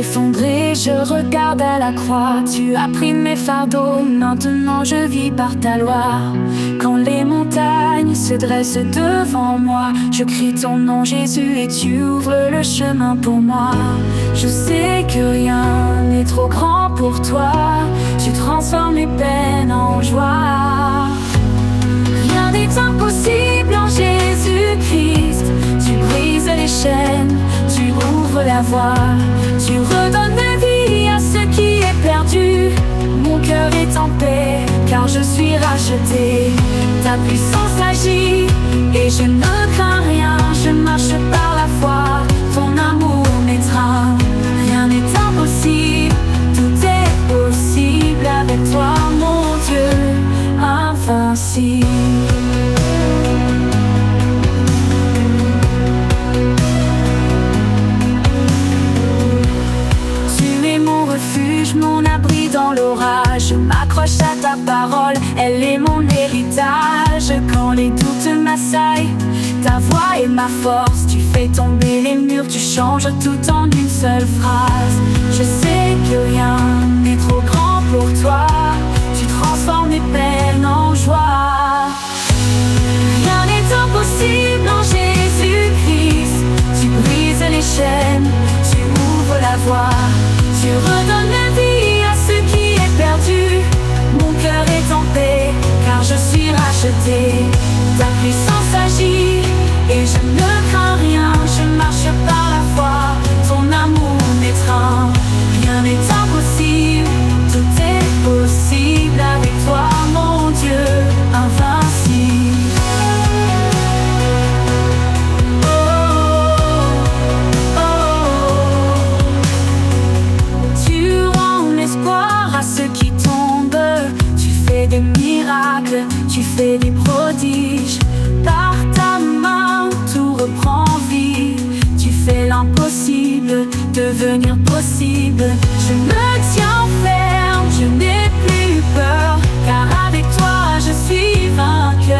effondré, je regarde à la croix. Tu as pris mes fardeaux, maintenant je vis par ta loi. Quand les montagnes se dressent devant moi, je crie ton nom Jésus et tu ouvres le chemin pour moi. Je sais que rien n'est trop grand pour toi, tu transformes mes peines en joie. Rien n'est impossible en Jésus-Christ, tu brises les chaînes, tu ouvres la voie, tu redonnes la vie à ce qui est perdu. Mon cœur est en paix, car je suis racheté. Ta puissance agit, et je ne crains rien. Je marche par la foi, ton amour m'étreint. Rien n'est impossible, tout est possible avec toi, mon Dieu, invincible. Mon abri dans l'orage, je m'accroche à ta parole, elle est mon héritage. Quand les doutes m'assaillent, ta voix est ma force. Tu fais tomber les murs, tu changes tout en une seule phrase. Je sais que rien n'est trop grand pour toi, tu transformes mes peines en joie. Rien n'est impossible en Jésus-Christ, tu brises les chaînes, tu ouvres la voie, tu redonnes la vie à ce qui est perdu. Mon cœur est en paix, car je suis racheté. Ta puissance agit, et je ne crains rien. Je marche par la foi, ton amour m'étreint. Rien n'est impossible, tout est possible avec toi, mon Dieu, invincible. Des miracles, tu fais des prodiges. Par ta main, tout reprend vie. Tu fais l'impossible devenir possible. Je me tiens ferme, je n'ai plus peur, car avec toi je suis vainqueur.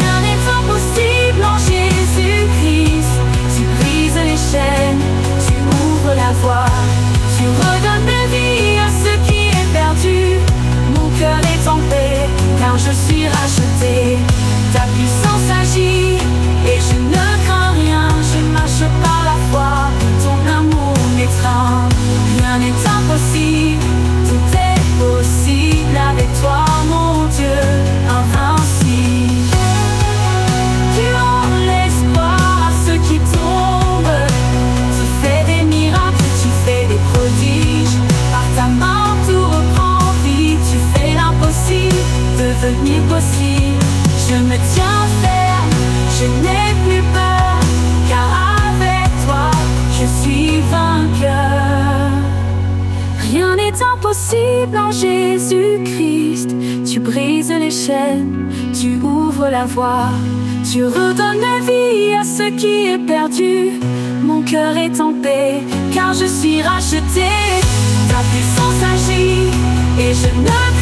Rien n'est impossible en Jésus-Christ. Tu brises les chaînes, tu ouvres la voie, tu redonnes la vie. Car je suis racheté, ta puissance agit, et je ne crains rien. Je marche par la foi, ton amour m'étreint. Rien n'est impossible, tout est possible avec toi, mon Dieu, invincible. Tu rends l'espoir à ceux qui tombent, tu fais des miracles, tu fais des prodiges. Par ta main tout reprend vie, tu fais l'impossible devenir possible. Je me tiens ferme, je n'ai plus peur, car avec toi je suis vainqueur. Rien n'est impossible en Jésus-Christ. Tu brises les chaînes, tu ouvres la voie, tu redonnes la vie à ce qui est perdu. Mon cœur est en paix, car je suis racheté. Ta puissance agit, et je ne